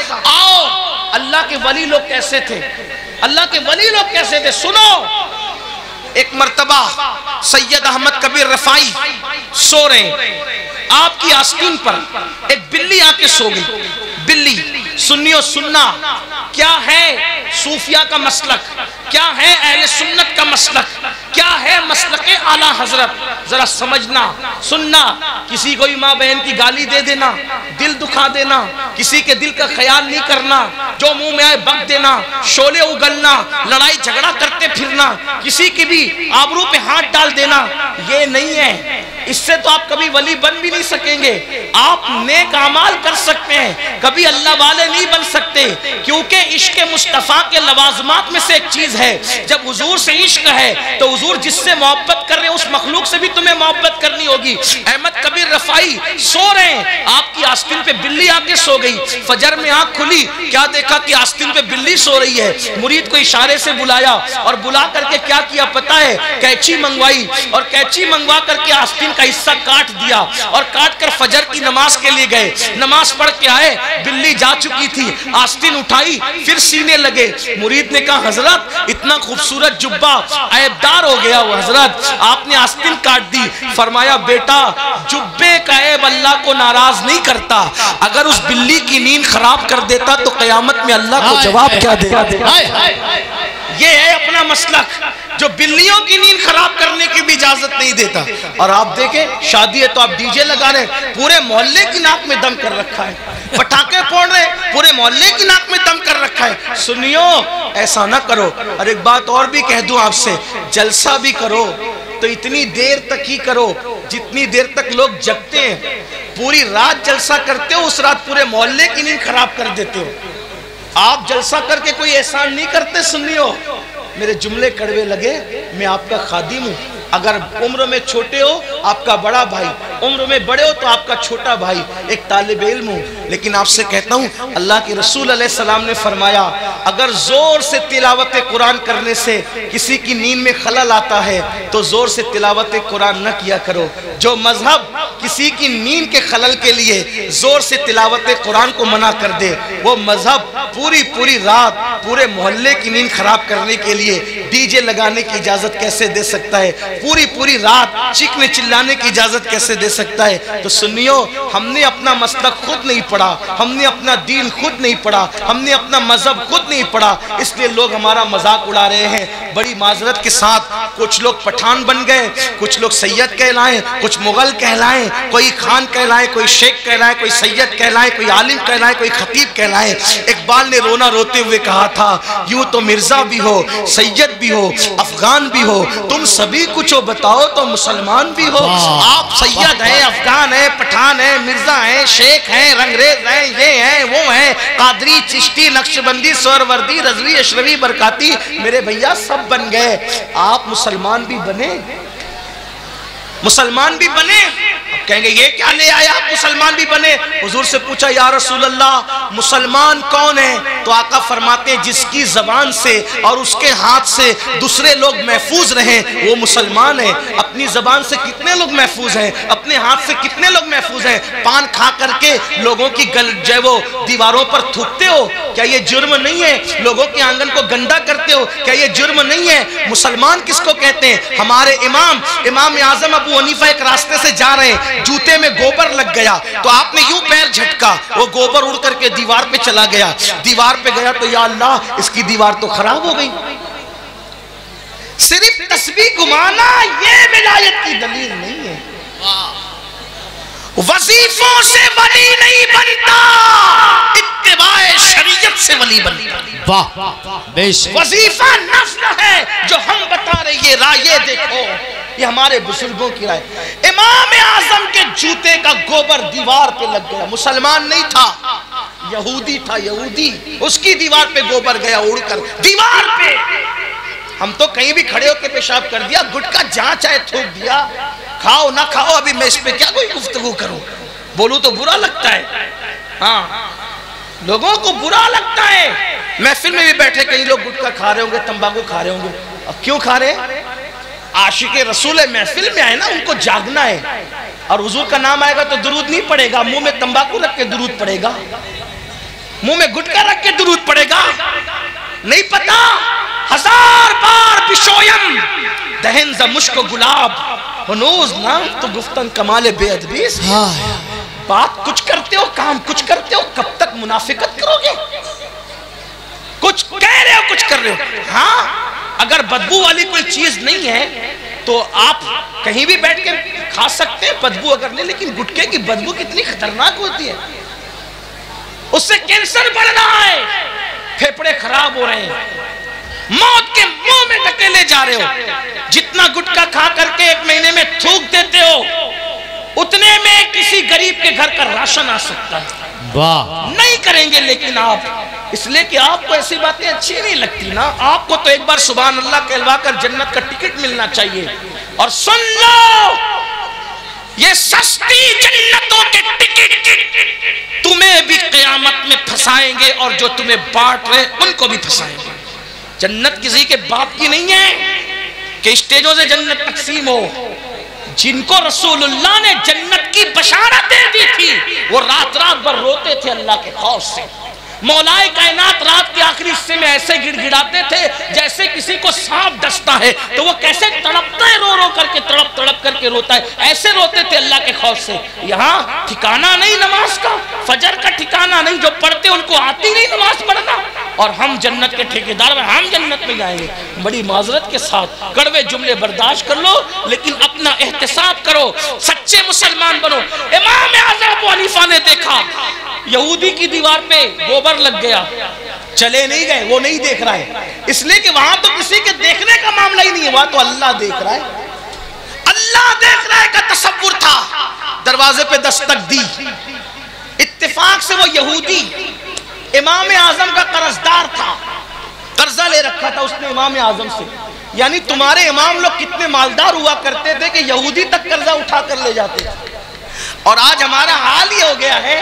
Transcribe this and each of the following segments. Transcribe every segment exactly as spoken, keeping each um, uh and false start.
आओ अल्लाह के वली लोग कैसे थे, अल्लाह के वली लोग कैसे थे। सुनो, एक मर्तबा सैयद अहमद कबीर रफाई सो रहे, आपकी आस्तीन पर एक बिल्ली आके सो गई। बिल्ली, सुन्नियों सुनना क्या है सूफिया का मसलक, क्या है अहले सुन्नत का मसलक, क्या है मसलके आला हजरत, जरा समझना। सुनना किसी को भी माँ बहन की गाली दे देना, दिल दुखा देना, किसी के दिल का ख्याल नहीं करना, जो मुंह में आए बक देना, शोले उगलना, लड़ाई झगड़ा करते फिरना, किसी की भी आबरू पे हाथ डाल देना, ये नहीं है। इससे तो आप कभी वली बन भी नहीं सकेंगे। आप नेक अमाल कर सकते हैं, कभी अल्लाह वाले नहीं बन सकते, क्योंकि इश्क मुस्तफ़ा के लवाजमात में से एक चीज है। जब हुजूर से इश्क है तो हुजूर जिससे मोहब्बत कर रहे हैं उस मखलूक से भी तुम्हें मोहब्बत करनी होगी। अहमद कबीर रफाई सो रहे हैं, आपकी आस्तीन पे बिल्ली आके सो गई। फजर में आंख खुली, क्या देखा कि आस्तीन पे बिल्ली सो रही है। मुरीद को इशारे से बुलाया और बुला करके क्या किया पता है, कैची मंगवाई और कैची मंगवा करके आस्तीन का हिस्सा काट दिया और काट कर फजर की नमाज के लिए गए। नमाज पढ़ के आए, बिल्ली जा चुकी थी, आस्तीन उठाई, फिर सीने लगे। मुरीद ने कहा हजरत इतना खूबसूरत जुब्बा ऐबदार हो गया, वो हजरत आपने आस्तीन काट दी। फरमाया बेटा जुब्बे का ऐब अल्लाह को नाराज नहीं करता, अगर उस बिल्ली की नींद खराब कर देता तो कयामत में अल्लाह को जवाब क्या देगा। ये है अपना मसलक जो बिल्लियों की नींद खराब करने की भी इजाजत नहीं देता। और आप देखें शादी है तो आप डीजे लगा रहे, पूरे मोहल्ले की नाक में दम कर रखा है, पटाखे फोड़ रहे, पूरे मोहल्ले की नाक में दम कर रखा है। सुनियो ऐसा ना करो। और एक बात और भी कह दूं आपसे, जलसा भी करो तो इतनी देर तक ही करो जितनी देर तक लोग जगते हैं। पूरी रात जलसा करते हो, उस रात पूरे मोहल्ले की नींद खराब कर देते हो। आप जलसा करके कोई एहसान नहीं करते। सुनियो मेरे जुमले कड़वे लगे, मैं आपका खादिम हूँ। अगर उम्र में छोटे हो आपका बड़ा भाई, उम्र में बड़े हो तो आपका छोटा भाई, एक तालिब इल्म हूँ। लेकिन आपसे कहता हूँ अल्लाह के रसूल अलैहिस्सलाम ने फरमाया अगर ज़ोर से तिलावत कुरान करने से किसी की नींद में खलल आता है तो ज़ोर से तिलावत कुरान न किया करो। जो मजहब किसी की नींद के खलल के लिए ज़ोर से तिलावत कुरान को मना कर दे, वो मजहब पूरी पूरी रात पूरे मोहल्ले की नींद खराब करने के लिए डीजे लगाने की इजाज़त कैसे दे सकता है, पूरी पूरी रात चीखने चिल्लाने की इजाज़त कैसे दे सकता है। तो सुनियो हमने अपना मसलक खुद नहीं पढ़ा, हमने अपना दीन खुद नहीं पढ़ा, हमने अपना मजहब खुद नहीं पढ़ा, इसलिए लोग हमारा मजाक उड़ा रहे हैं। बड़ी माजरत के साथ कुछ लोग पठान बन गए, कुछ लोग सैयद कहलाएं, कुछ मुगल कहलाएं, कोई खान कहलाए, कोई शेख कहलाए, कोई सैयद कहलाए, कोई आलिम कहलाए, कोई खतीब कहलाए। इकबाल ने रोना रोते हुए कहा था यूं तो मिर्जा भी हो, सैयद भी हो, अफगान भी हो, तुम सभी कुछ बताओ तो मुसलमान भी हो। आप सैयद हैं, अफगान हैं, पठान हैं, मिर्जा हैं, शेख हैं, रंगरेज हैं, ये हैं, वो हैं, कादरी, चिश्ती, नक्शबंदी, सोरवर्दी, रजवी, अशरवी, बरकाती, मेरे भैया सब बन गए। आप मुसलमान भी बने, मुसलमान भी बने। कहेंगे ये क्या ले आया, आप मुसलमान भी बने। हुजूर से पूछा या रसूल अल्लाह मुसलमान कौन है, तो आका फरमाते जिसकी जबान से और उसके हाथ से दूसरे लोग महफूज रहें वो मुसलमान है। अपनी जबान से कितने लोग महफूज हैं, अपने हाथ से कितने लोग महफूज हैं। पान खा करके लोगों की गल जो वो दीवारों पर थूकते हो, क्या ये जुर्म नहीं है? लोगों के आंगन को गंदा करते हो, क्या ये जुर्म नहीं है? मुसलमान किसको कहते हैं? हमारे इमाम इमाम आजम अबू हनीफ़ा एक रास्ते से जा रहे हैं, जूते में गोबर लग गया तो आपने यूं पैर झटका, वो गोबर उड़ करके दीवार पे चला गया। दीवार पे गया तो या अल्लाह इसकी दीवार तो खराब हो गई। सिर्फ तस्बीह घुमाना ये विलायत की दलील नहीं है। वजीफों से वली नहीं बनता, इत्तिबाए शरीयत से वली बनता। वाह, वजीफा नफ्ल है जो हम बता रहे, ये राय ये देखो, ये हमारे बुजुर्गों की राय। इमाम आजम के जूते का गोबर दीवार पे लग गया, मुसलमान नहीं था, यहूदी था, यहूदी, उसकी दीवार पे गोबर गया उड़कर दीवार पे। हम तो कहीं भी खड़े होकर पेशाब कर दिया, गुटका जहां चाहे थूक दिया, खाओ ना खाओ, अभी मैं इस पे क्या कोई गुफ्तगू करूं, बोलूं तो बुरा लगता है। हाँ, लोगों को बुरा लगता है। महफिल में भी बैठे कई लोग गुटका खा रहे होंगे, तंबाकू खा रहे होंगे। अब क्यों खा रहे? आशिके रसूल महफिल में आए ना, उनको जागना है। और हुजूर का नाम आएगा तो दुरूद नहीं पड़ेगा, मुंह में तंबाकू रख के दुरूद पड़ेगा। मुंह में गुटका रख के दुरूद पड़ेगा? नहीं पता। हजार बार पिशोयम दहन ज़ मुश्को गुलाब हनूज नाम तो गुफ्तन कमाले बेअदबी। बात कुछ करते हो, काम कुछ करते हो, कब तक मुनाफिकत करोगे? कुछ कह रहे हो, कुछ कर रहे हो। हाँ, अगर बदबू वाली कोई चीज नहीं है तो आप कहीं भी बैठ के खा सकते हैं, बदबू अगर नहीं, लेकिन गुटके की बदबू कितनी खतरनाक होती है, उससे कैंसर बढ़ रहा है, फेफड़े खराब हो रहे हैं, मौत के मुंह में धकेले जा रहे हो। जितना गुटखा खा करके एक महीने में थूक देते हो, उतने में किसी गरीब के घर का राशन आ सकता है। वाह, नहीं करेंगे लेकिन आप, इसलिए कि आपको ऐसी बातें अच्छी नहीं लगती ना। आपको तो एक बार सुभान अल्लाह कहलवा कर जन्नत का टिकट मिलना चाहिए। और सुन लो, ये सस्ती जन्नतों के टिकट तुम्हें भी कयामत में फंसाएंगे और जो तुम्हें बांट रहे उनको भी फंसाएंगे। जन्नत किसी के बाप की नहीं है कि स्टेजों से जन्नत तकसीम हो। जिनको रसूलुल्लाह ने जन्नत की बशारत दे दी थी वो रात रात भर रोते थे अल्लाह के खौफ से। मौलाए कायनात रात के आखिरी हिस्से में ऐसे गिड़गिड़ाते थे जैसे किसी को सांप डसता है तो वो कैसे तड़पता है, रो रो करके तड़प तड़प करके रोता है, ऐसे रोते थे अल्लाह के खौफ से। यहाँ ठिकाना नहीं नमाज का, फजर का ठिकाना नहीं, जो पढ़ते उनको आती नहीं नमाज पढ़ना, और हम जन्नत के ठेकेदार में, हम जन्नत में जाएंगे। बड़ी माजरत के साथ कड़वे जुमले बर्दाश्त कर लो लेकिन अपना एहतसाब करो, सच्चे मुसलमान बनो। इमाम आजम अबू हनीफ़ा ने देखा यहूदी की दीवार पे गोबर लग गया, चले नहीं गए, वो नहीं देख रहा है, इसलिए कि वहां तो किसी के देखने का मामला ही नहीं है, वहां तो अल्लाह देख रहा है। अल्लाह देख रहा है का तसव्वुर था। दरवाजे पे दस्तक दी, इत्तेफाक से वो यहूदी इमाम आजम का कर्जदार था, कर्जा ले रखा था उसने इमाम आजम से। यानी तुम्हारे इमाम लोग कितने मालदार हुआ करते थे कि यहूदी तक कर्जा उठा कर ले जाते थे। और आज हमारा हाल ही हो गया है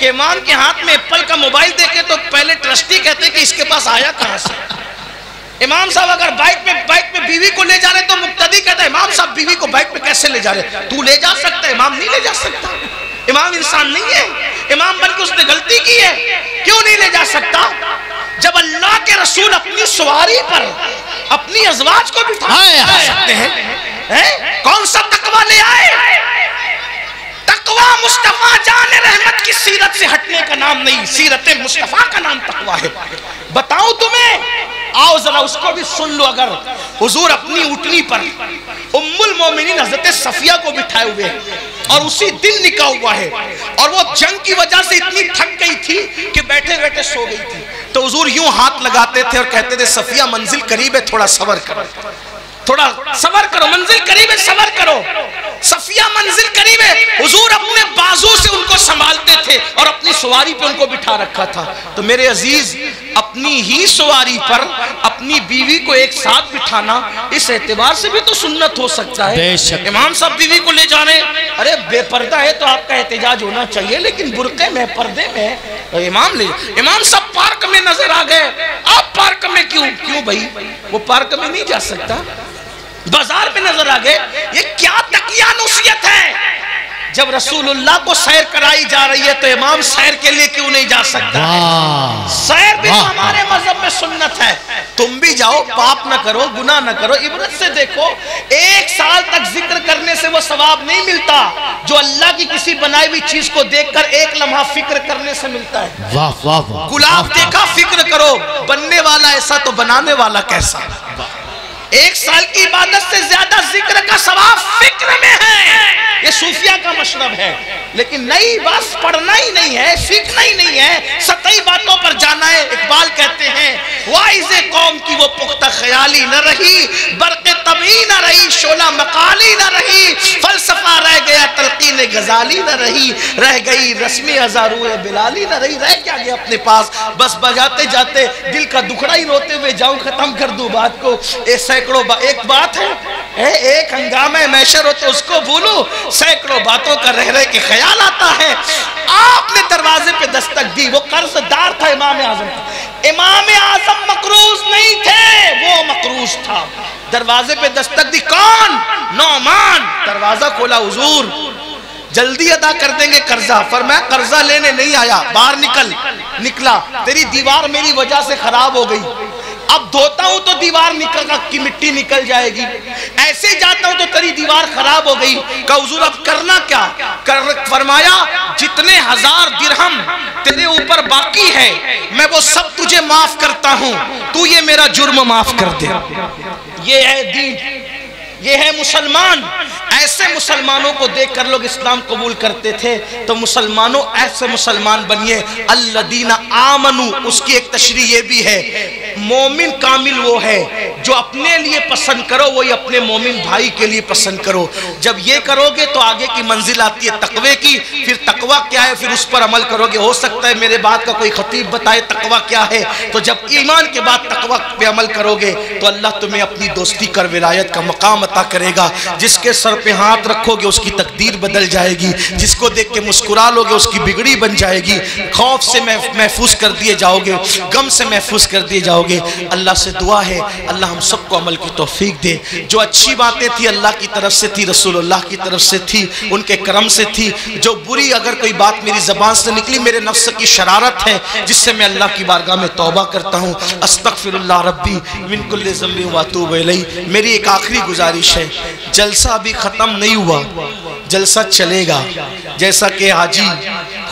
कि इमाम के हाथ में एप्पल का मोबाइल देखे तो पहले ट्रस्टी कहते कि इसके पास आया कहां से। इमाम साहब अगर बाइक पे बाइक पे बीवी को ले जा रहे तो मुक्तदी कहता है इमाम साहब बीवी को बाइक पे कैसे ले जा रहे, तू ले जा सकता है, इमाम नहीं ले जा सकता। इमाम इंसान नहीं है, इमाम बनकर उसने गलती की है, क्यों नहीं ले जा सकता? जब अल्लाह के रसूल अपनी सवारी पर अपनी अजवाज को बिठा सकते हैं, कौन सा तकवा ले आए? तकवा मुस्तफा जाने रहमत की सीरत से हटने का नाम नहीं, सीरत मुस्तफा का नाम तकवा है। बताओ तुम्हें, आओ जरा उसको भी सुन लो। अगर हुजूर अपनी उठनी पर उम्मुल मोमिनीन हज़रत सफिया को बिठाए हुए और उसी दिन निका हुआ है और वो जंग की वजह से इतनी थक गई थी कि बैठे बैठे सो गई थी, तो हुजूर यूं हाथ लगाते थे और कहते थे सफिया मंजिल करीब है, थोड़ा सबर करो, थोड़ा सबर करो, मंजिल करीब है, सबर करो। सफिया मंजिल करीब है। हुजूर अपने बाजू से उनको संभालते थे और अपनी सवारी पे उनको बिठा रखा था। तो मेरे अजीज, अपनी ही सवारी पर अपनी बीवी को एक साथ बिठाना इस एतबार से भी तो सुन्नत हो सकता है। इमाम साहब बीवी को ले जा रहे, अरे बेपर्दा है तो आपका एहतजाज होना चाहिए, लेकिन बुरके में, पर्दे में तो इमाम ले। इमाम साहब पार्क में नजर आ गए, आप पार्क में क्यों? क्यों भाई, वो पार्क में नहीं जा सकता, बाजार में नजर आ गए। ये क्या तकियानुसियत है? जब रसूलुल्लाह को सैर कराई जा रही है तो इमाम सैर के लिए क्यों नहीं जा सकता है? सैर भी हमारे मजहब में सुन्नत है। तुम भी जाओ, पाप ना करो, गुनाह ना करो, इबरत से देखो। एक साल तक जिक्र करने से वो सवाब नहीं मिलता जो अल्लाह की किसी बनाई हुई चीज को देखकर एक लम्हा फिक्र करने से मिलता है। वाह वाह, गुलाब देखा, फिक्र करो बनने वाला ऐसा तो बनाने वाला कैसा। एक साल की इबादत से ज्यादा जिक्र का सवाब फिक्र में है। ये सूफिया का मशरब है। लेकिन नई बस पढ़ना ही नहीं है, सीखना ही नहीं है, सतही बातों पर जाना है। इकबाल कहते हैं वाइज़े कौम की वो पुख्ता ख्याली न रही, बरक़े तबई न रही, शोला मकाली न रही, फलसफा रह गया, तलकीन गजाली न रही, रह गई रस्मी हजारू बिलाली न रही। रह क्या गया अपने पास? बस बजाते जाते दिल का दुखड़ा ही रोते हुए जाऊँ, खत्म कर दूँ बात को। ऐसा बा, एक बात है, ए, एक हंगामा मैशर हो तो उसको भूलो, सैकड़ों बातों का रह रहे के ख्याल आता है। आपने दरवाजे पे दस्तक दी, वो कर्जदार था इमाम आजम का। इमाम आजम मकरूज नहीं थे, वो मकरूज था। दरवाजे पे दस्तक दी, कौन? नौमान। दरवाजा खोला हुजूर, जल्दी अदा कर देंगे कर्जा। फरमाया कर्जा लेने नहीं आया, बाहर निकल। निकला, तेरी दीवार मेरी वजह से खराब हो गई, अब धोता हूं तो दीवार निकल की मिट्टी निकल जाएगी, ऐसे जाता हूं तो तेरी दीवार खराब हो गई। का हुजूर अब करना क्या कर? फरमाया जितने हजार दिरहम तेरे ऊपर बाकी है मैं वो सब तुझे माफ करता हूं, तू ये मेरा जुर्म माफ कर दे। ये है दीन, ये है मुसलमान। ऐसे मुसलमानों को देखकर लोग इस्लाम कबूल करते थे। तो मुसलमानों ऐसे मुसलमान बनिए। अल्लदीना आमनू, उसकी एक तशरीह ये भी है, मोमिन कामिल वो है जो अपने लिए पसंद करो वही अपने मोमिन भाई के लिए पसंद करो। जब ये करोगे तो आगे की मंजिल आती है तकवे की। फिर तकवा क्या है, फिर उस पर अमल करोगे। हो सकता है मेरे बात का कोई खतीब बताए तकवा क्या है। तो जब ईमान के बाद तकवा पे अमल करोगे तो अल्लाह तुम्हें अपनी दोस्ती कर विलायत का मकाम करेगा। जिसके सर पे हाथ रखोगे उसकी तकदीर बदल जाएगी, जिसको देख के मुस्कुरा लोगे उसकी बिगड़ी बन जाएगी। खौफ से महफूज कर दिए जाओगे, गम से महफूज कर दिए जाओगे। अल्लाह से दुआ है अल्लाह हम सबको अमल की तौफीक दे। जो अच्छी बातें थी अल्लाह की तरफ से थी, रसूलुल्लाह की तरफ से थी, उनके करम से थी। जो बुरी अगर कोई बात मेरी जबान से निकली मेरे नफ्स की शरारत है जिससे मैं अल्लाह की बारगाह में तौबा करता हूँ। अस्तगफिरुल्लाह रब्बी मिन कुल्लि ज़ंबिन व अतूबु इलैह। मेरी एक आखिरी गुजारिश है, जलसा अभी खत्म नहीं हुआ, जलसा चलेगा जैसा कि हाजी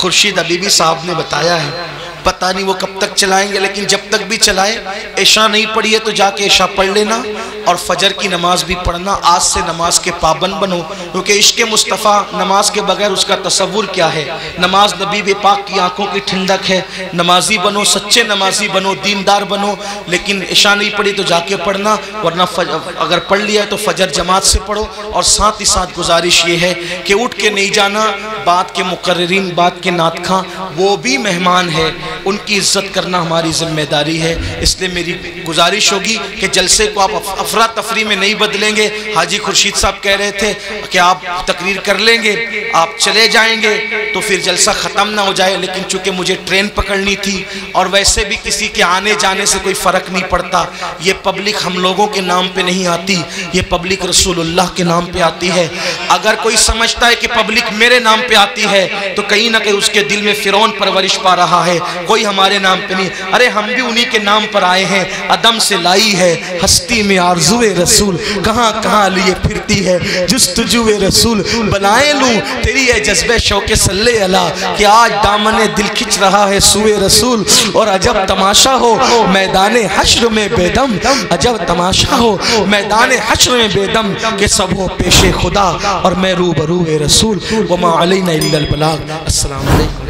खुर्शीद बीबी साहब ने बताया है। पता नहीं वो कब तक चलाएंगे, लेकिन जब तक भी चलाए ईशा नहीं पढ़ी है तो जाके ईशा पढ़ लेना और फजर की नमाज भी पढ़ना। आज से नमाज के पाबंद बनो, क्योंकि इश्क मुस्तफ़ा नमाज के बगैर उसका तस्वुर क्या है। नमाज नबी पाक की आंखों की ठंडक है। नमाजी बनो, सच्चे नमाजी बनो, दीनदार बनो। लेकिन ईशा नहीं पढ़ी तो जाके पढ़ना, वरना फजर अगर पढ़ लिया है तो फजर जमात से पढ़ो। और साथ ही साथ गुजारिश ये है कि उठ के नहीं जाना, बात के मुकर्रिरीन, बात के नातखा वो भी मेहमान है, उनकी इज्जत करना हमारी जिम्मेदारी है। इसलिए मेरी गुजारिश होगी कि जलसे को आप अफरा तफरी में नहीं बदलेंगे। हाजी खुर्शीद साहब कह रहे थे कि आप तकरीर कर लेंगे, आप चले जाएंगे तो फिर जलसा ख़त्म ना हो जाए, लेकिन चूंकि मुझे ट्रेन पकड़नी थी और वैसे भी किसी के आने जाने से कोई फ़र्क नहीं पड़ता। ये पब्लिक हम लोगों के नाम पर नहीं आती, ये पब्लिक रसूलुल्लाह के नाम पर आती है। अगर कोई समझता है कि पब्लिक मेरे नाम पर आती है तो कहीं ना कहीं उसके दिल में फ़िरौन परवरिश पा रहा है। कोई हमारे नाम पे नहीं, अरे हम भी उन्हीं के नाम पर आए हैं। अदम से लाई है हस्ती में आरज़ुए रसूल, कहाँ कहाँ लिए फिरती है जुस्तजुए रसूल। बनाए लूँ तेरी है जज्बे शौके सल्ले अला, कि आज दामने दिल खिंच रहा है सूए रसूल। और अजब तमाशा हो मैदाने हश्र में बेदम, अजब तमाशा हो मैदाने हश्र में बेदम, के सब हो पेशे खुदा और मैं रूबरूए रसूल। वमा अलैना इल्लल बलाग। अस्सलाम वालेकुम।